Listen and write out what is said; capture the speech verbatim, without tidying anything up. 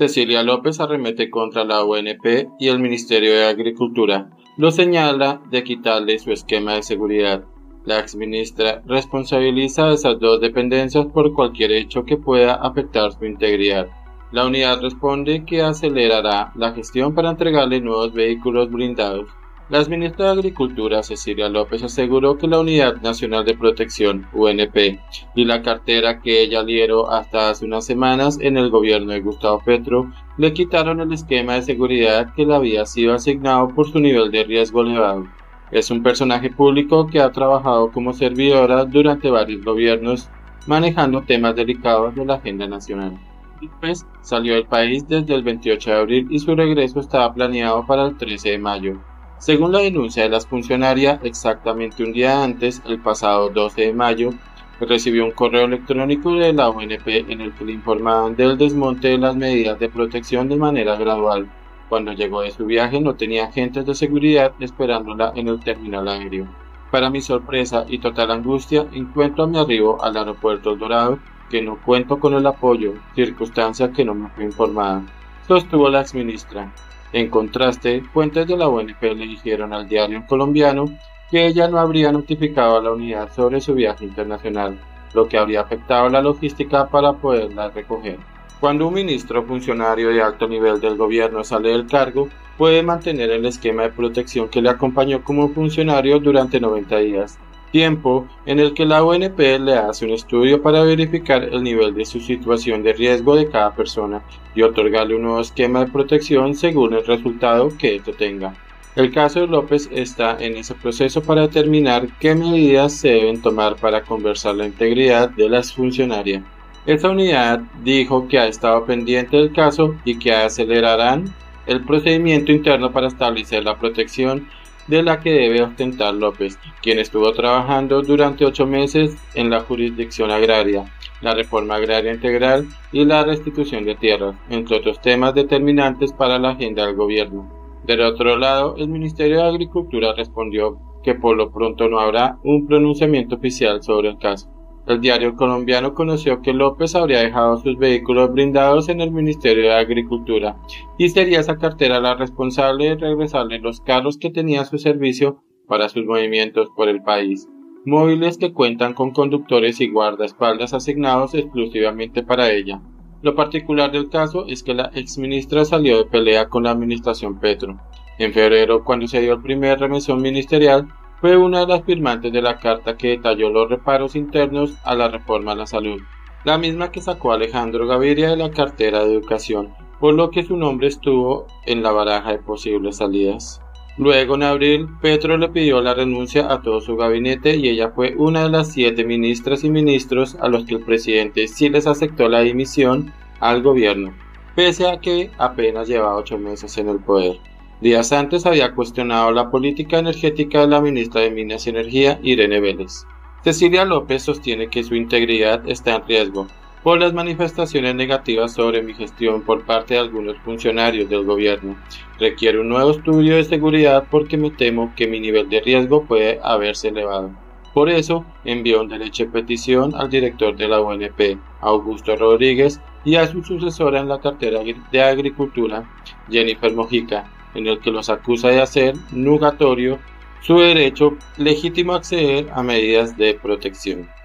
Cecilia López arremete contra la O N P y el Ministerio de Agricultura. Lo señala de quitarle su esquema de seguridad. La exministra responsabiliza a esas dos dependencias por cualquier hecho que pueda afectar su integridad. La unidad responde que acelerará la gestión para entregarle nuevos vehículos blindados. La exministra de Agricultura, Cecilia López, aseguró que la Unidad Nacional de Protección, U N P, y la cartera que ella lideró hasta hace unas semanas en el gobierno de Gustavo Petro, le quitaron el esquema de seguridad que le había sido asignado por su nivel de riesgo elevado. Es un personaje público que ha trabajado como servidora durante varios gobiernos, manejando temas delicados de la agenda nacional. López salió del país desde el veintiocho de abril y su regreso estaba planeado para el trece de mayo. Según la denuncia de las funcionarias, exactamente un día antes, el pasado doce de mayo, recibió un correo electrónico de la O N P en el que le informaban del desmonte de las medidas de protección de manera gradual. Cuando llegó de su viaje no tenía agentes de seguridad esperándola en el terminal aéreo. Para mi sorpresa y total angustia, encuentro a mi arribo al aeropuerto El Dorado que no cuento con el apoyo, circunstancia que no me fue informada, sostuvo la exministra. En contraste, fuentes de la O N P le dijeron al diario El Colombiano que ella no habría notificado a la unidad sobre su viaje internacional, lo que habría afectado la logística para poderla recoger. Cuando un ministro o funcionario de alto nivel del gobierno sale del cargo, puede mantener el esquema de protección que le acompañó como funcionario durante noventa días. Tiempo en el que la O N P le hace un estudio para verificar el nivel de su situación de riesgo de cada persona y otorgarle un nuevo esquema de protección según el resultado que esto tenga. El caso de López está en ese proceso para determinar qué medidas se deben tomar para conservar la integridad de la funcionaria. Esta unidad dijo que ha estado pendiente del caso y que acelerarán el procedimiento interno para establecer la protección de la que debe ostentar López, quien estuvo trabajando durante ocho meses en la jurisdicción agraria, la reforma agraria integral y la restitución de tierras, entre otros temas determinantes para la agenda del gobierno. Del otro lado, el Ministerio de Agricultura respondió que por lo pronto no habrá un pronunciamiento oficial sobre el caso. El diario El Colombiano conoció que López habría dejado sus vehículos blindados en el Ministerio de Agricultura y sería esa cartera la responsable de regresarle los carros que tenía a su servicio para sus movimientos por el país, móviles que cuentan con conductores y guardaespaldas asignados exclusivamente para ella. Lo particular del caso es que la exministra salió de pelea con la administración Petro. En febrero, cuando se dio el primer remesón ministerial, fue una de las firmantes de la carta que detalló los reparos internos a la reforma a la salud, la misma que sacó Alejandro Gaviria de la cartera de educación, por lo que su nombre estuvo en la baraja de posibles salidas. Luego, en abril, Petro le pidió la renuncia a todo su gabinete y ella fue una de las siete ministras y ministros a los que el presidente sí les aceptó la dimisión al gobierno, pese a que apenas llevaba ocho meses en el poder. Días antes había cuestionado la política energética de la ministra de Minas y Energía, Irene Vélez. Cecilia López sostiene que su integridad está en riesgo por las manifestaciones negativas sobre mi gestión por parte de algunos funcionarios del gobierno. Requiere un nuevo estudio de seguridad porque me temo que mi nivel de riesgo puede haberse elevado. Por eso, envió una derecho de petición al director de la O N P, Augusto Rodríguez, y a su sucesora en la cartera de Agricultura, Jennifer Mojica, en el que los acusa de hacer nugatorio su derecho legítimo a acceder a medidas de protección.